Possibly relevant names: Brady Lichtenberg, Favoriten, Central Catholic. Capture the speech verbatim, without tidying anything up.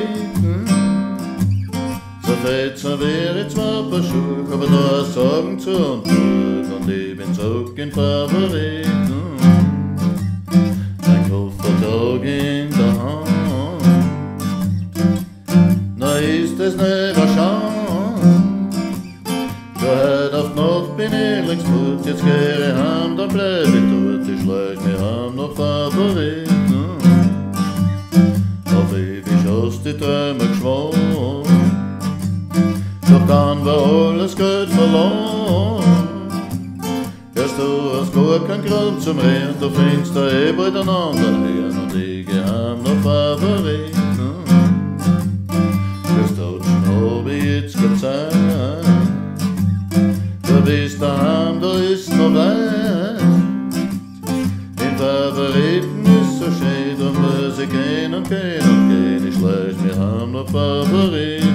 Favoriten. So fett, so wäre zwar ein paar Schuhe, aber da sagen zu und durch. Und ich bin so kein Favoriten. Mein Koffer trag in der Hand. Na ist es nicht ein Schand. Ja, heute auf Nacht bin ich längst tot, jetzt geh ich heim, dann bleib ich tot. Ich schleich mich heim nach Favoriten. Die Träume geschwommen, doch dann war alles Geld verloren. Erst du hast gar keinen Grund zum Reden, du findest da eh bald einen anderen Herrn und ich geh heim nach Favoriten. Fürs Totschen hab ich jetzt keine Zeit, du bist daheim, da ist noch weit. In Favoriten ist so schön, da muss ich gehen und gehen und gehen. Ich schleich mich heim nach Favoriten.